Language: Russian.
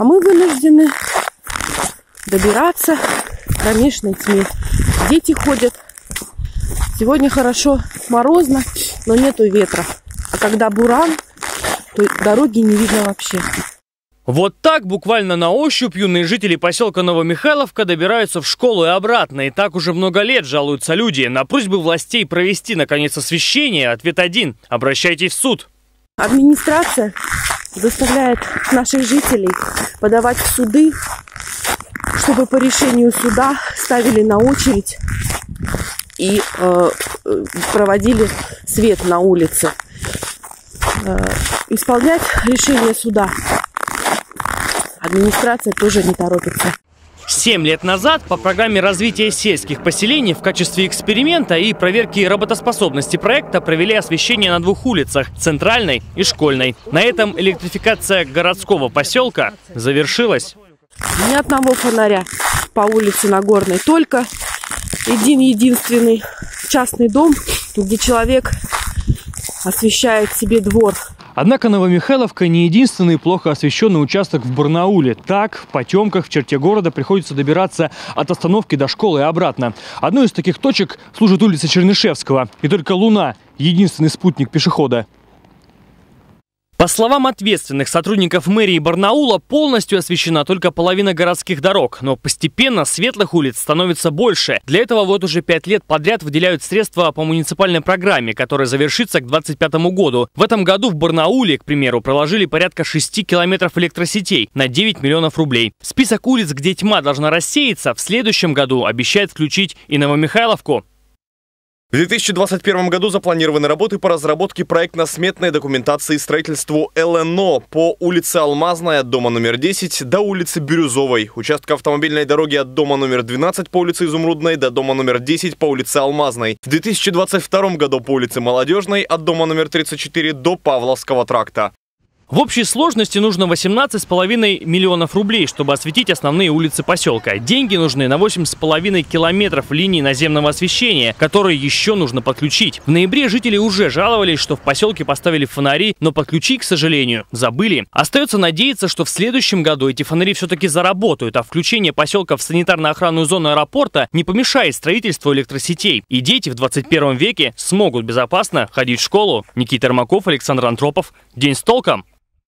А мы вынуждены добираться в кромешной тьме. Дети ходят. Сегодня хорошо морозно, но нету ветра. А когда буран, то дороги не видно вообще. Вот так буквально на ощупь юные жители поселка Новомихайловка добираются в школу и обратно. И так уже много лет, жалуются люди. На просьбы властей провести наконец освещение ответ один – обращайтесь в суд. Администрация заставляет наших жителей подавать в суды, чтобы по решению суда ставили на очередь и проводили свет на улице. Исполнять решение суда администрация тоже не торопится. 7 лет назад по программе развития сельских поселений в качестве эксперимента и проверки работоспособности проекта провели освещение на 2 улицах – центральной и школьной. На этом электрификация городского поселка завершилась. Ни одного фонаря по улице Нагорной, только един-единственный частный дом, где человек освещает себе двор. Однако Новомихайловка не единственный плохо освещенный участок в Барнауле. Так, в потемках в черте города приходится добираться от остановки до школы и обратно. Одной из таких точек служит улица Чернышевского. И только луна – единственный спутник пешехода. По словам ответственных сотрудников мэрии Барнаула, полностью освещена только половина городских дорог. Но постепенно светлых улиц становится больше. Для этого вот уже 5 лет подряд выделяют средства по муниципальной программе, которая завершится к 2025 году. В этом году в Барнауле, к примеру, проложили порядка 6 километров электросетей на 9 миллионов рублей. Список улиц, где тьма должна рассеяться, в следующем году обещает включить и Новомихайловку. В 2021 году запланированы работы по разработке проектно-сметной документации строительству ЛНО по улице Алмазная от дома номер 10 до улицы Бирюзовой, участка автомобильной дороги от дома номер 12 по улице Изумрудной до дома номер 10 по улице Алмазной, в 2022 году по улице Молодежной от дома номер 34 до Павловского тракта. В общей сложности нужно 18,5 миллионов рублей, чтобы осветить основные улицы поселка. Деньги нужны на 8,5 километров линий наземного освещения, которые еще нужно подключить. В ноябре жители уже жаловались, что в поселке поставили фонари, но подключить, к сожалению, забыли. Остается надеяться, что в следующем году эти фонари все-таки заработают, а включение поселка в санитарно-охранную зону аэропорта не помешает строительству электросетей. И дети в 21 веке смогут безопасно ходить в школу. Никита Ермаков, Александр Антропов. День с толком.